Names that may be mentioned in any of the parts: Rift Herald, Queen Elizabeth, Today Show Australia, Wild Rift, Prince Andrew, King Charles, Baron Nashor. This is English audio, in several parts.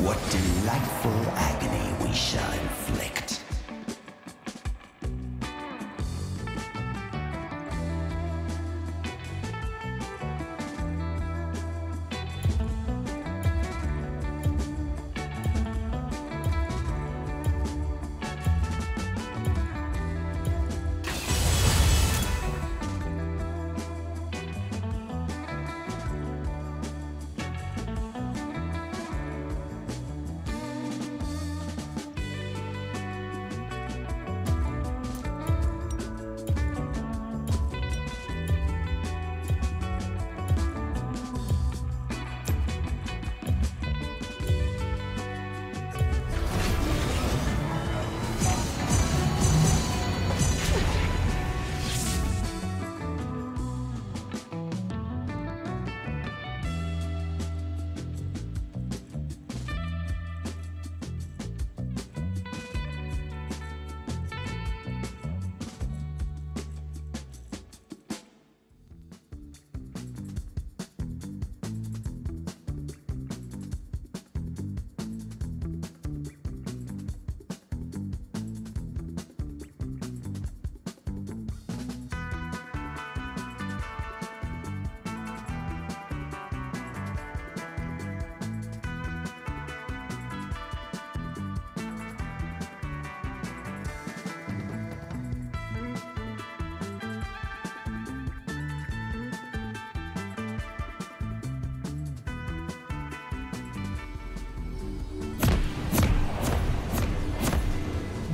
What delightful agony we shall inflict.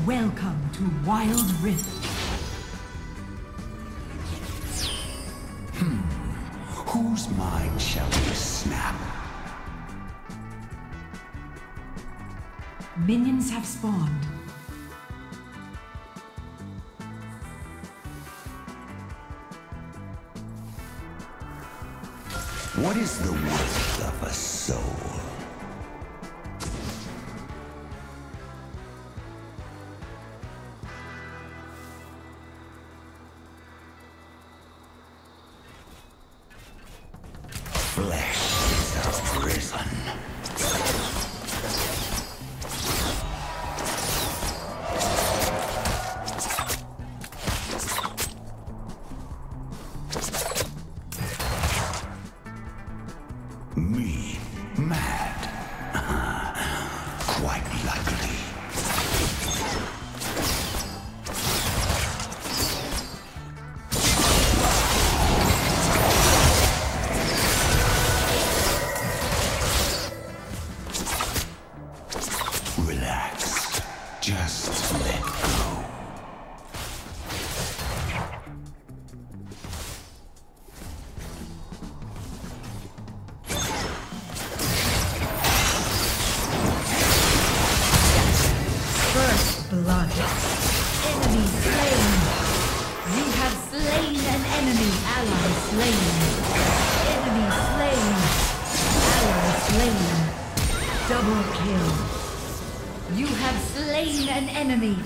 Welcome to Wild Rift. Whose mind shall we snap? Minions have spawned. What is the worth of a soul? Me, mad. Quite likely. Relax. Just let go. Blood. Enemy slain. We have slain an enemy. Ally slain. Enemy slain. Ally slain. Double kill. You have slain an enemy.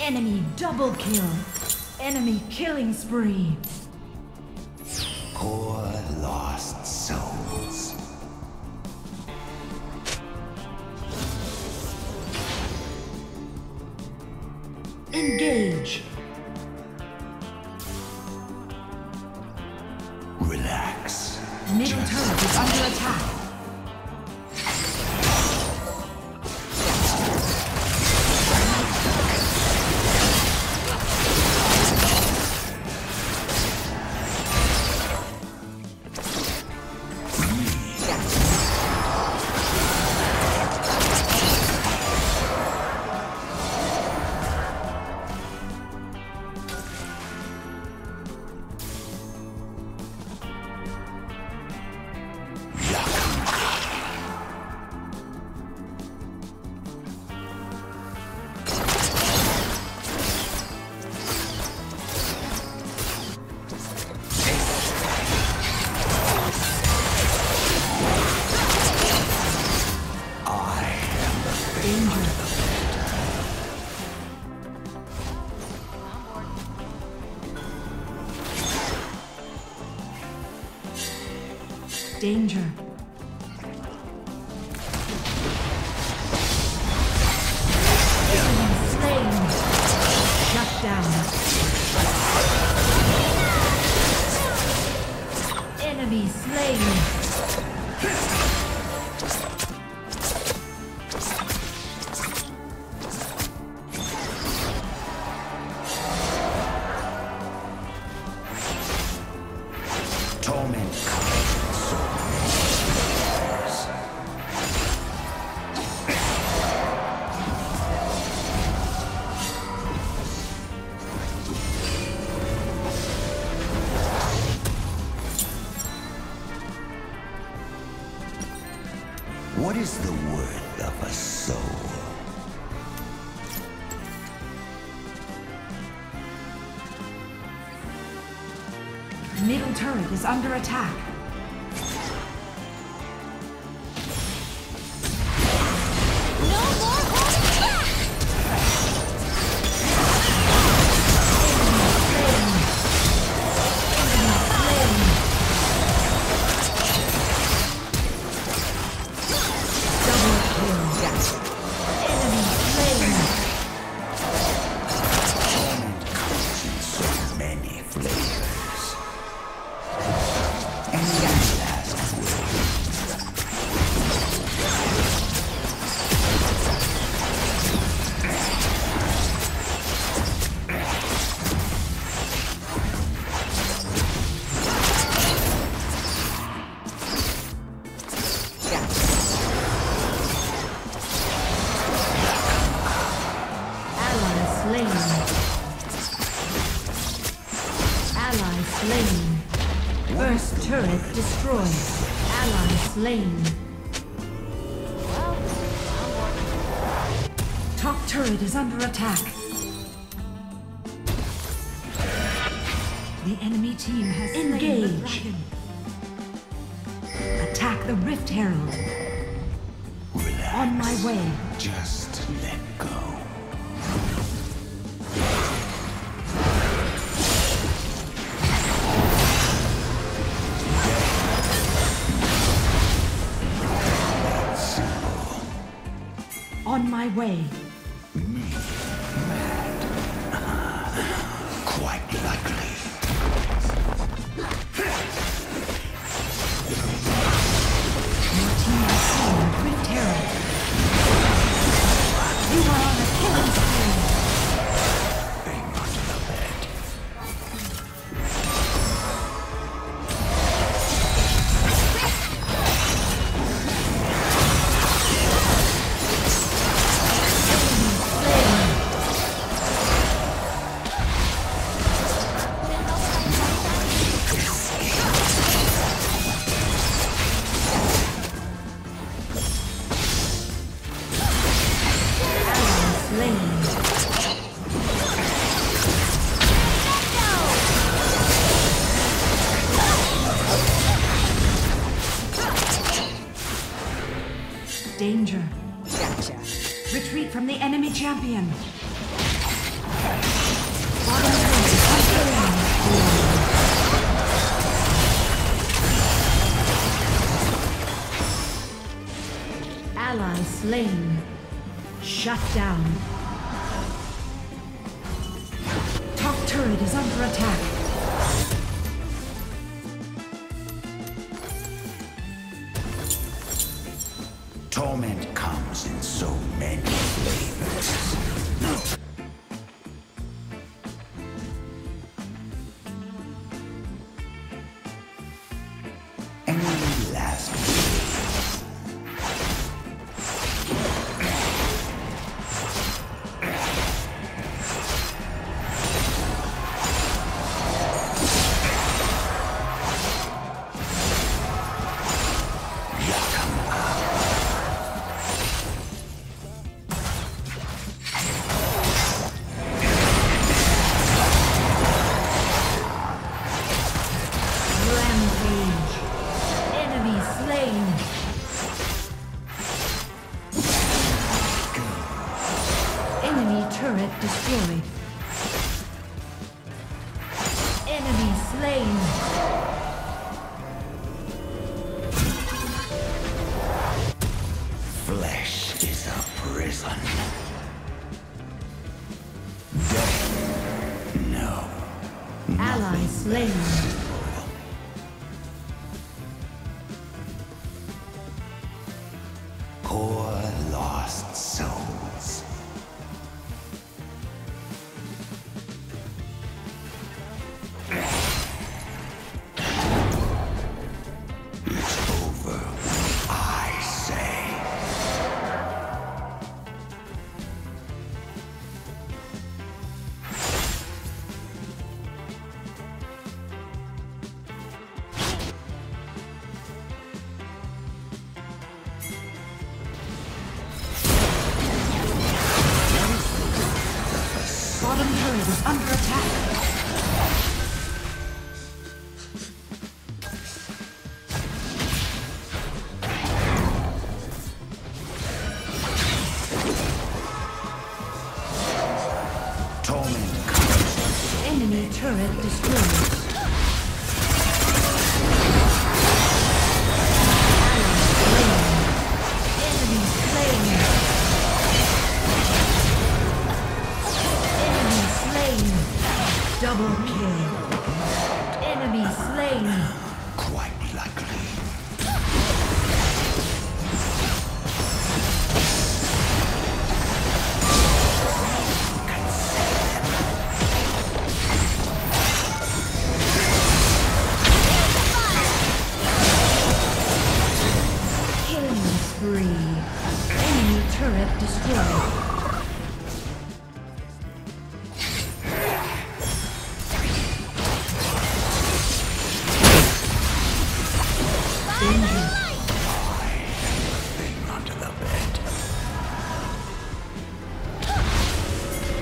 Enemy double kill. Enemy killing spree. Poor lost souls. Engage. Relax. Middle turret is under attack. danger. Enemy slain. Torment. What is the worth of a soul? Middle turret is under attack. No more holding back! First turret destroyed. Ally slain. Top turret is under attack. The enemy team has engaged. Attack the Rift Herald. Relax. On my way. Just let go. On my way. Me, mad. Quite likely. Your team has seen Rift Herald. You are on a killing spree. They must have it. Danger. Gotcha. Retreat from the enemy champion. Ally slain. Shut down. Top turret is under attack. Torment comes in so many flavors. Enemy last destroyed. Enemy slain. slain. Poor lost souls. Over, I say. Bottom turret is under attack. Enemy turret destroyed.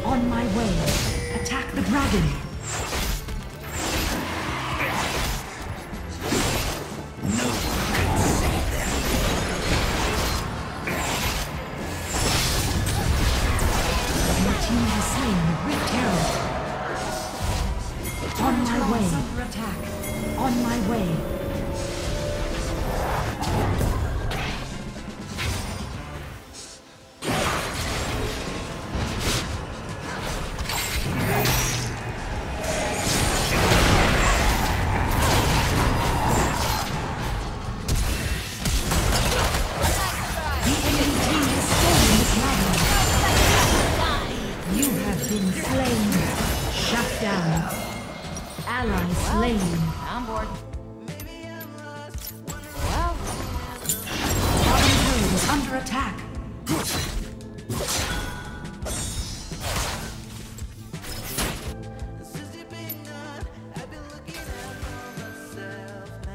On my way, attack the dragon. No one can save them. Your team has slain the Rift Herald. On my way, attack. On my way. Ally slain. I'm bored. Maybe I'm lost. Well, bottom turret is under attack. Since you've been gone, I've been looking out for myself now.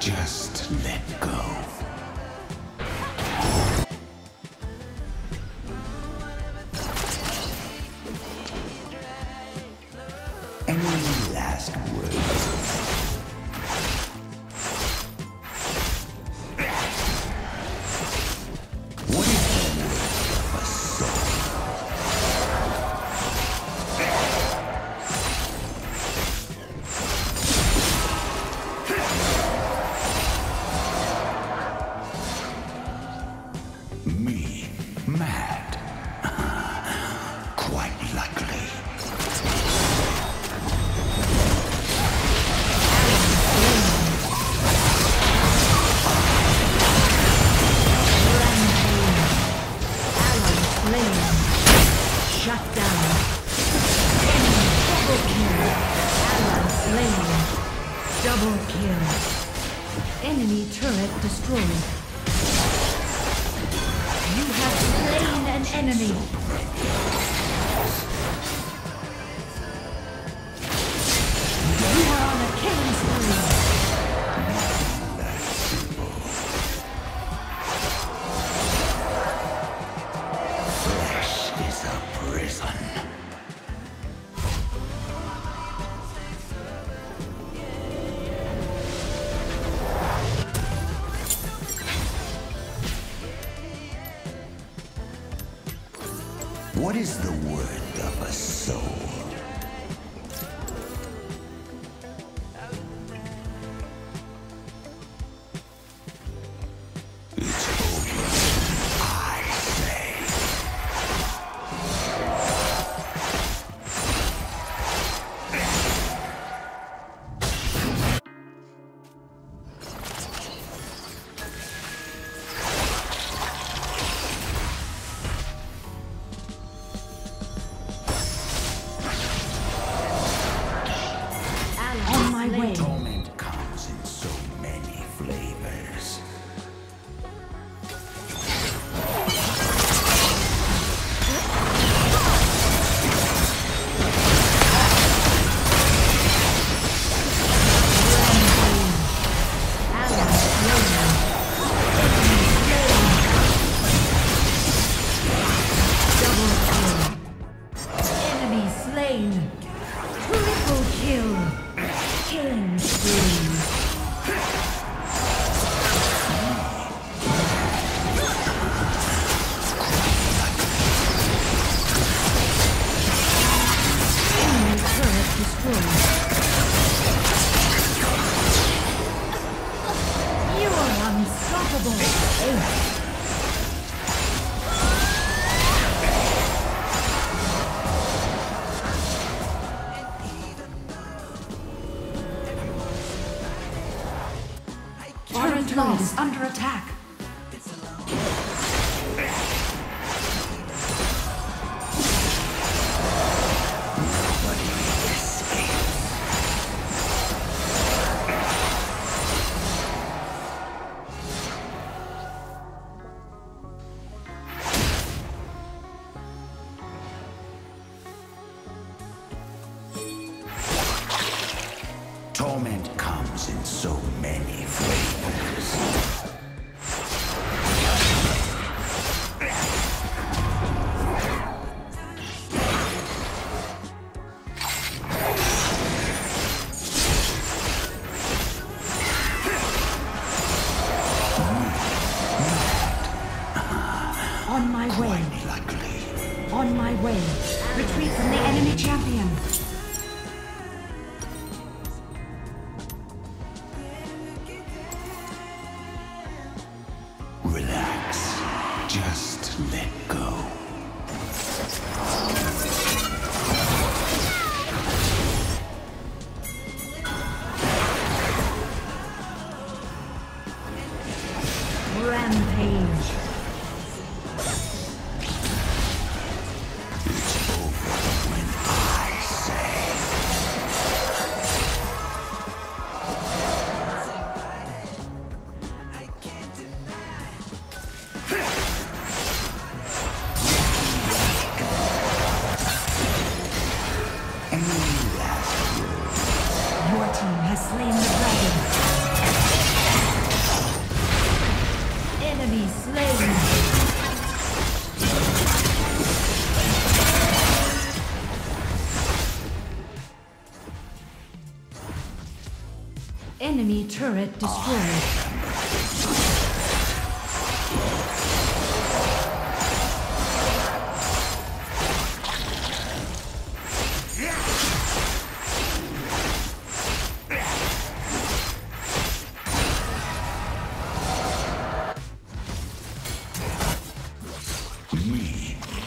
Just let go. Any last words? What is the worth of a soul? Me, mad. Quite likely. Allies slain. Shut down. Enemy double kill. Allies slain. Double kill. Enemy turret destroyed. Slain an enemy. You are on a killing spree. Flesh is a prison. What is the worth of a soul? Unstoppable. Current loss is under attack. Torment comes in so many flavors. On my way. Likely. On my way. Retreat from the enemy champion. Relax. Just let go. Rampage. It's over when I say. I can't deny. Your team has slain the dragon. Enemy slain. Enemy turret destroyed. Me,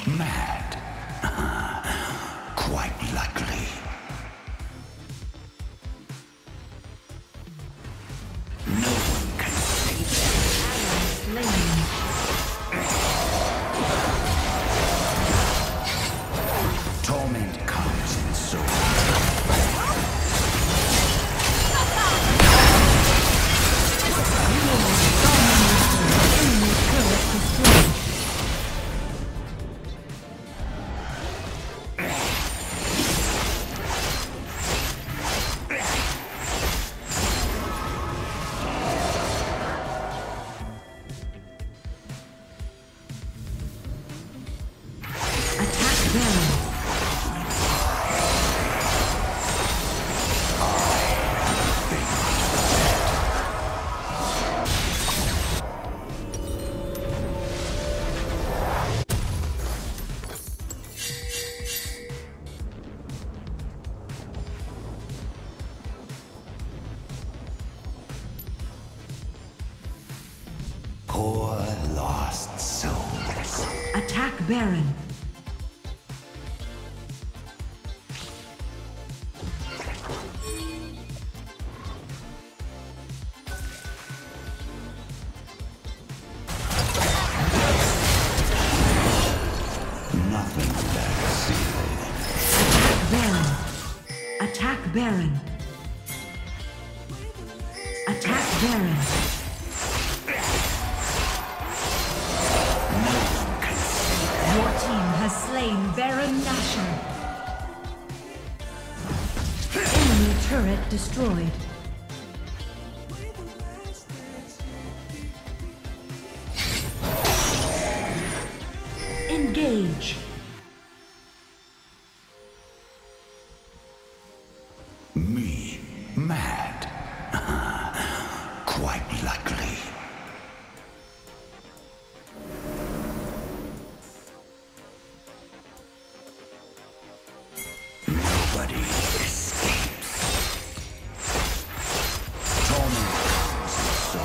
mad. Quite likely. No one can save them. Torment comes in so poor lost souls. Attack Baron. Attack Baron. Attack Baron. No one can see that. Your team has slain Baron Nashor. Enemy turret destroyed. Engage. Me, mad. Quite likely. Nobody escapes. Torment comes so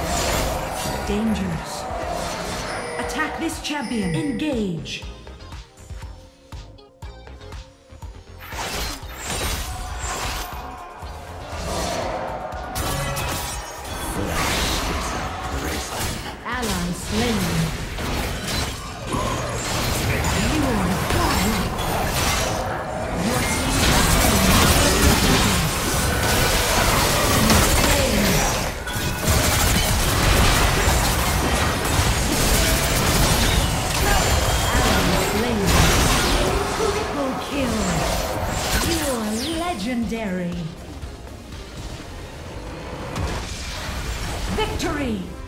dangers. Attack this champion. Engage. Legendary victory!